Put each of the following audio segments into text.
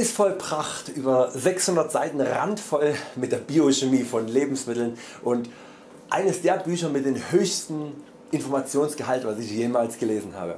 ist voll Pracht, über 600 Seiten randvoll mit der Biochemie von Lebensmitteln und eines der Bücher mit dem höchsten Informationsgehalt, was ich jemals gelesen habe.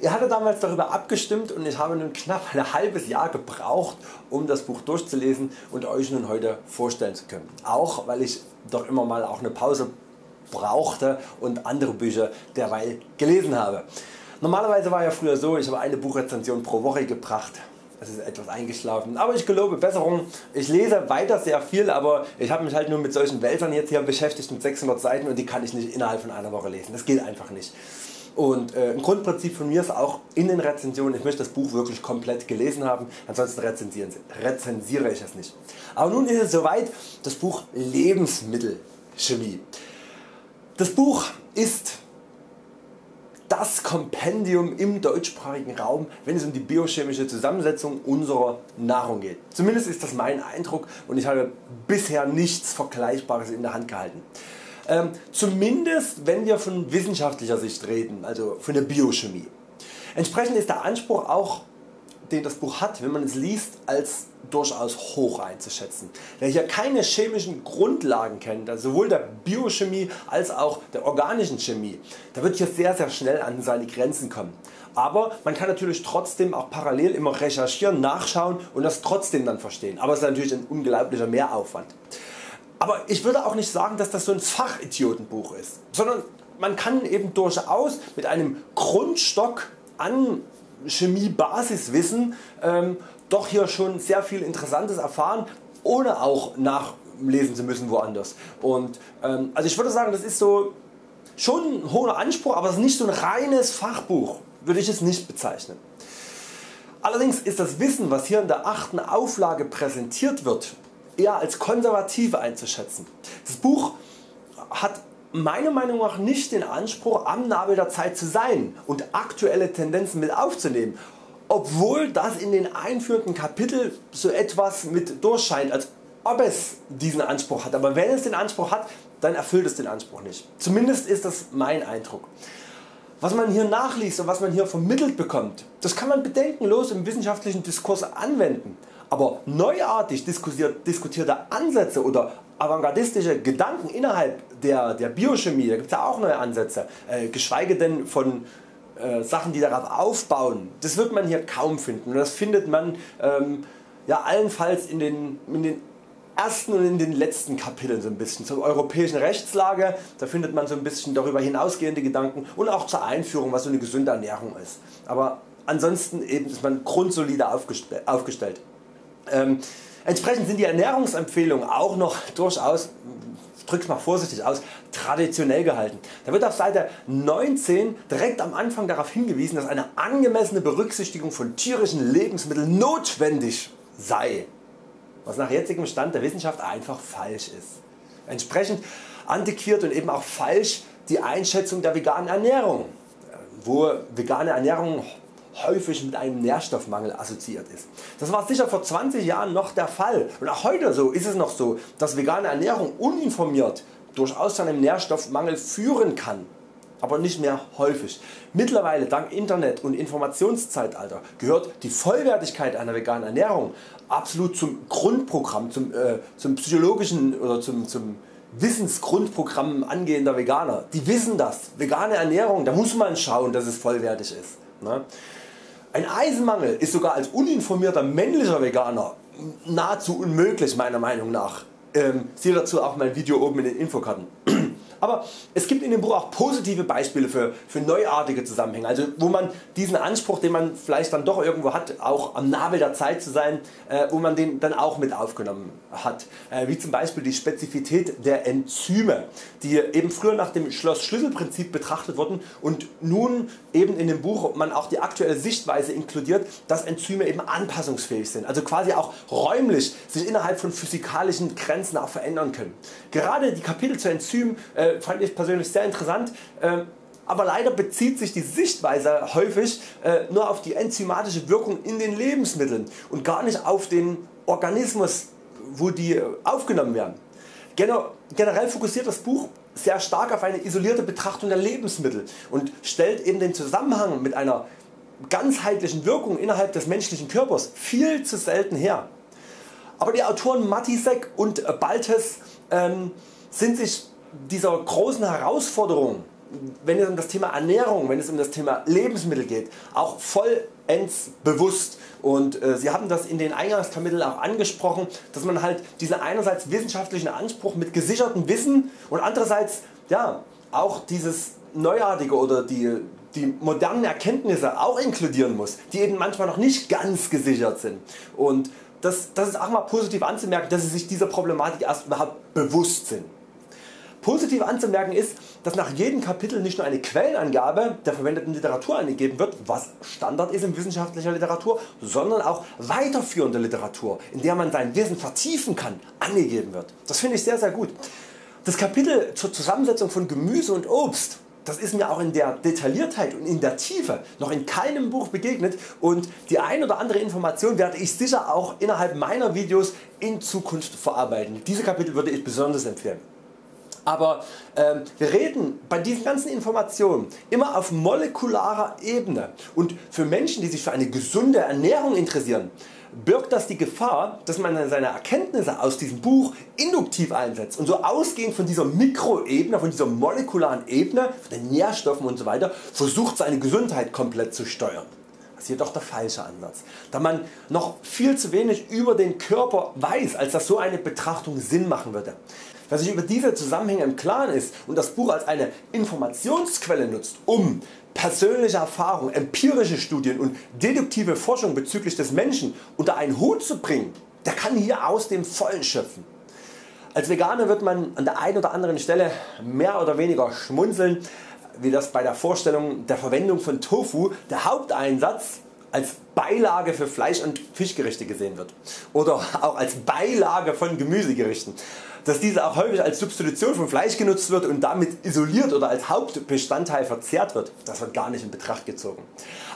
Ihr hattet damals darüber abgestimmt und ich habe nun knapp ein halbes Jahr gebraucht, um das Buch durchzulesen und euch nun heute vorstellen zu können. Auch weil ich doch immer mal auch eine Pause brauchte und andere Bücher derweil gelesen habe. Normalerweise war ja früher so, ich habe eine Buchrezension pro Woche gebracht. Es ist etwas eingeschlafen, aber ich gelobe Besserung. Ich lese weiter sehr viel, aber ich habe mich halt nur mit solchen Wälzern jetzt hier beschäftigt mit 600 Seiten und die kann ich nicht innerhalb von einer Woche lesen. Das geht einfach nicht. Und ein Grundprinzip von mir ist auch in den Rezensionen, ich möchte das Buch wirklich komplett gelesen haben, ansonsten rezensiere ich es nicht. Aber nun ist es soweit, das Buch Lebensmittelchemie. Das Buch ist das Kompendium im deutschsprachigen Raum, wenn es um die biochemische Zusammensetzung unserer Nahrung geht. Zumindest ist das mein Eindruck und ich habe bisher nichts Vergleichbares in der Hand gehalten. Zumindest wenn wir von wissenschaftlicher Sicht reden, also von der Biochemie. Entsprechend ist der Anspruch auch, den das Buch hat, wenn man es liest, als durchaus hoch einzuschätzen. Wer hier keine chemischen Grundlagen kennt, also sowohl der Biochemie als auch der organischen Chemie, der wird hier sehr schnell an seine Grenzen kommen. Aber man kann natürlich trotzdem auch parallel immer recherchieren, nachschauen und das trotzdem dann verstehen. Aber es ist natürlich ein unglaublicher Mehraufwand. Aber ich würde auch nicht sagen, dass das so ein Fachidiotenbuch ist, sondern man kann eben durchaus mit einem Grundstock an Chemie-Basiswissen doch hier schon sehr viel Interessantes erfahren, ohne auch nachlesen zu müssen woanders. Und also ich würde sagen, das ist so schon ein hoher Anspruch, aber es ist nicht so ein reines Fachbuch, würde ich es nicht bezeichnen. Allerdings ist das Wissen, was hier in der 8. Auflage präsentiert wird, eher als konservativ einzuschätzen. Das Buch hat meiner Meinung nach nicht den Anspruch, am Nabel der Zeit zu sein und aktuelle Tendenzen mit aufzunehmen, obwohl das in den einführenden Kapitel so etwas mit durchscheint, als ob es diesen Anspruch hat. Aber wenn es den Anspruch hat, dann erfüllt es den Anspruch nicht. Zumindest ist das mein Eindruck. Was man hier nachliest und was man hier vermittelt bekommt, das kann man bedenkenlos im wissenschaftlichen Diskurs anwenden. Aber neuartig diskutierte Ansätze oder avantgardistische Gedanken innerhalb der Biochemie, da gibt es ja auch neue Ansätze, geschweige denn von Sachen, die darauf aufbauen, das wird man hier kaum finden. Und das findet man ja allenfalls in den ersten und in den letzten Kapiteln so ein bisschen zur europäischen Rechtslage, da findet man so ein bisschen darüber hinausgehende Gedanken und auch zur Einführung, was so eine gesunde Ernährung ist. Aber ansonsten eben ist man grundsolide aufgestellt. Entsprechend sind die Ernährungsempfehlungen auch noch durchaus, ich drück's mal vorsichtig aus, traditionell gehalten. Da wird auf Seite 19 direkt am Anfang darauf hingewiesen, dass eine angemessene Berücksichtigung von tierischen Lebensmitteln notwendig sei, was nach jetzigem Stand der Wissenschaft einfach falsch ist. Entsprechend antiquiert und eben auch falsch die Einschätzung der veganen Ernährung, wo vegane Ernährung häufig mit einem Nährstoffmangel assoziiert ist. Das war sicher vor 20 Jahren noch der Fall und auch heute so ist es noch so, dass vegane Ernährung uninformiert durchaus zu einem Nährstoffmangel führen kann, aber nicht mehr häufig. Mittlerweile dank Internet und Informationszeitalter gehört die Vollwertigkeit einer veganen Ernährung absolut zum Grundprogramm, zum psychologischen oder zum Wissensgrundprogramm angehender Veganer. Die wissen das, vegane Ernährung, da muss man schauen, dass es vollwertig ist. Ein Eisenmangel ist sogar als uninformierter männlicher Veganer nahezu unmöglich meiner Meinung nach. Siehe dazu auch mein Video oben in den Infokarten. Aber es gibt in dem Buch auch positive Beispiele für neuartige Zusammenhänge, also wo man diesen Anspruch, den man vielleicht dann doch irgendwo hat, auch am Nabel der Zeit zu sein, wo man den dann auch mit aufgenommen hat. Wie zum Beispiel die Spezifität der Enzyme, die eben früher nach dem Schloss-Schlüssel-Prinzip betrachtet wurden und nun eben in dem Buch man auch die aktuelle Sichtweise inkludiert, dass Enzyme eben anpassungsfähig sind, also quasi auch räumlich sich innerhalb von physikalischen Grenzen auch verändern können. Gerade die Kapitel zu Enzymen fand ich persönlich sehr interessant, aber leider bezieht sich die Sichtweise häufig nur auf die enzymatische Wirkung in den Lebensmitteln und gar nicht auf den Organismus, wo die aufgenommen werden. Generell fokussiert das Buch sehr stark auf eine isolierte Betrachtung der Lebensmittel und stellt eben den Zusammenhang mit einer ganzheitlichen Wirkung innerhalb des menschlichen Körpers viel zu selten her. Aber die Autoren Matissek und Baltes sind sich dieser großen Herausforderung, wenn es um das Thema Ernährung, wenn es um das Thema Lebensmittel geht, auch vollends bewusst. Und sie haben das in den Eingangskapiteln auch angesprochen, dass man halt diesen einerseits wissenschaftlichen Anspruch mit gesichertem Wissen und andererseits ja, auch dieses Neuartige oder die modernen Erkenntnisse auch inkludieren muss, die eben manchmal noch nicht ganz gesichert sind. Und das ist auch mal positiv anzumerken, dass sie sich dieser Problematik erst überhaupt bewusst sind. Positiv anzumerken ist, dass nach jedem Kapitel nicht nur eine Quellenangabe der verwendeten Literatur angegeben wird, was Standard ist in wissenschaftlicher Literatur, sondern auch weiterführende Literatur, in der man sein Wissen vertiefen kann, angegeben wird. Das finde ich sehr gut. Das Kapitel zur Zusammensetzung von Gemüse und Obst, das ist mir auch in der Detailliertheit und in der Tiefe noch in keinem Buch begegnet, und die ein oder andere Information werde ich sicher auch innerhalb meiner Videos in Zukunft verarbeiten. Diese Kapitel würde ich besonders empfehlen. Aber wir reden bei diesen ganzen Informationen immer auf molekularer Ebene, und für Menschen, die sich für eine gesunde Ernährung interessieren, birgt das die Gefahr, dass man seine Erkenntnisse aus diesem Buch induktiv einsetzt und so ausgehend von dieser Mikroebene, von dieser molekularen Ebene, von den Nährstoffen usw. versucht, seine Gesundheit komplett zu steuern. Das ist jedoch der falsche Ansatz, da man noch viel zu wenig über den Körper weiß, als dass so eine Betrachtung Sinn machen würde. Wer sich über diese Zusammenhänge im Klaren ist und das Buch als eine Informationsquelle nutzt, um persönliche Erfahrung, empirische Studien und deduktive Forschung bezüglich des Menschen unter einen Hut zu bringen, der kann hier aus dem Vollen schöpfen. Als Veganer wird man an der einen oder anderen Stelle mehr oder weniger schmunzeln, wie das bei der Vorstellung der Verwendung von Tofu, der Haupteinsatz, als Beilage für Fleisch- und Fischgerichte gesehen wird oder auch als Beilage von Gemüsegerichten, dass diese auch häufig als Substitution von Fleisch genutzt wird und damit isoliert oder als Hauptbestandteil verzehrt wird, das wird gar nicht in Betracht gezogen.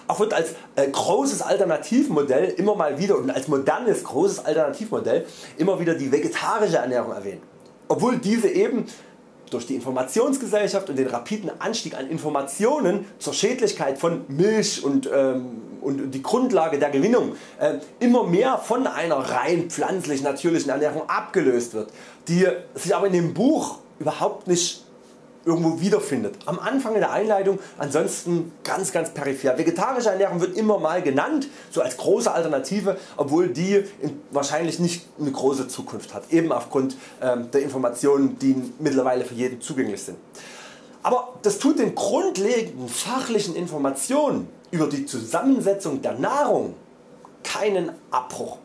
Auch wird als großes Alternativmodell immer mal wieder und als modernes großes Alternativmodell immer wieder die vegetarische Ernährung erwähnt, obwohl diese eben durch die Informationsgesellschaft und den rapiden Anstieg an Informationen zur Schädlichkeit von Milch und die Grundlage der Gewinnung immer mehr von einer rein pflanzlich natürlichen Ernährung abgelöst wird, die sich aber in dem Buch überhaupt nicht irgendwo wiederfindet. Am Anfang in der Einleitung, ansonsten ganz peripher. Vegetarische Ernährung wird immer mal genannt, so als große Alternative, obwohl die wahrscheinlich nicht eine große Zukunft hat, eben aufgrund der Informationen, die mittlerweile für jeden zugänglich sind. Aber das tut den grundlegenden fachlichen Informationen über die Zusammensetzung der Nahrung keinen Abbruch.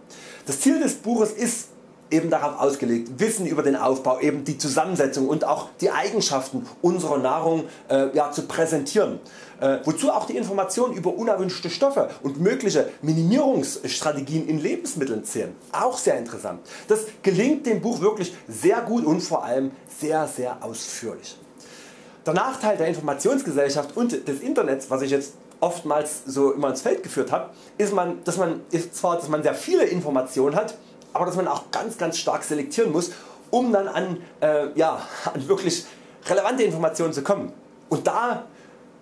Das Ziel des Buches ist eben darauf ausgelegt, Wissen über den Aufbau, eben die Zusammensetzung und auch die Eigenschaften unserer Nahrung zu präsentieren, wozu auch die Informationen über unerwünschte Stoffe und mögliche Minimierungsstrategien in Lebensmitteln zählen. Auch sehr interessant. Das gelingt dem Buch wirklich sehr gut und vor allem sehr ausführlich. Der Nachteil der Informationsgesellschaft und des Internets, was ich jetzt oftmals so immer ins Feld geführt habe, ist, dass man sehr viele Informationen hat, aber dass man auch ganz stark selektieren muss, um dann an wirklich relevante Informationen zu kommen. Und da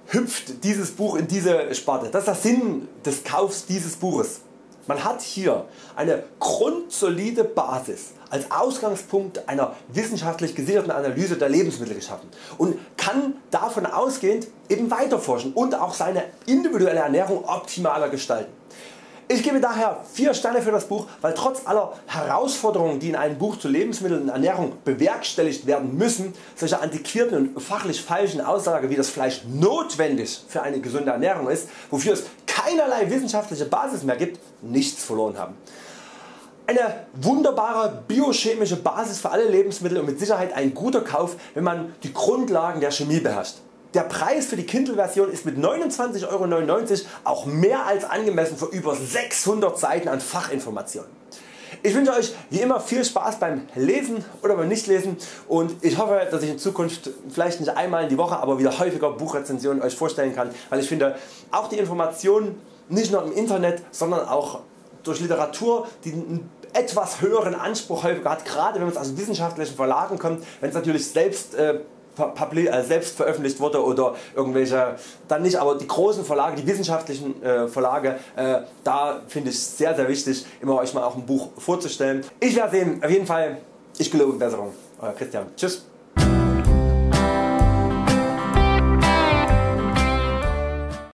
hüpft dieses Buch in diese Sparte. Das ist der Sinn des Kaufs dieses Buches. Man hat hier eine grundsolide Basis als Ausgangspunkt einer wissenschaftlich gesicherten Analyse der Lebensmittel geschaffen und kann davon ausgehend eben weiterforschen und auch seine individuelle Ernährung optimaler gestalten. Ich gebe daher 4 Sterne für das Buch, weil trotz aller Herausforderungen, die in einem Buch zu Lebensmitteln und Ernährung bewerkstelligt werden müssen, solche antiquierten und fachlich falschen Aussagen, wie das Fleisch notwendig für eine gesunde Ernährung ist, wofür es keinerlei wissenschaftliche Basis mehr gibt, nichts verloren haben. Eine wunderbare biochemische Basis für alle Lebensmittel und mit Sicherheit ein guter Kauf, wenn man die Grundlagen der Chemie beherrscht. Der Preis für die Kindle-Version ist mit 29,99 € auch mehr als angemessen für über 600 Seiten an Fachinformationen. Ich wünsche Euch wie immer viel Spaß beim Lesen oder beim Nichtlesen, und ich hoffe, dass ich in Zukunft vielleicht nicht einmal in die Woche, aber wieder häufiger Buchrezensionen Euch vorstellen kann, weil ich finde, auch die Informationen nicht nur im Internet, sondern auch durch Literatur, die einen etwas höheren Anspruch häufiger hat, gerade wenn es aus wissenschaftlichen Verlagen kommt, wenn es natürlich selbst selbst veröffentlicht wurde oder irgendwelche, dann nicht, aber die großen Verlage, die wissenschaftlichen Verlage, da finde ich es sehr wichtig, immer euch mal auch ein Buch vorzustellen. Ich werde sehen, auf jeden Fall, ich gelobe Besserung. Euer Christian. Tschüss.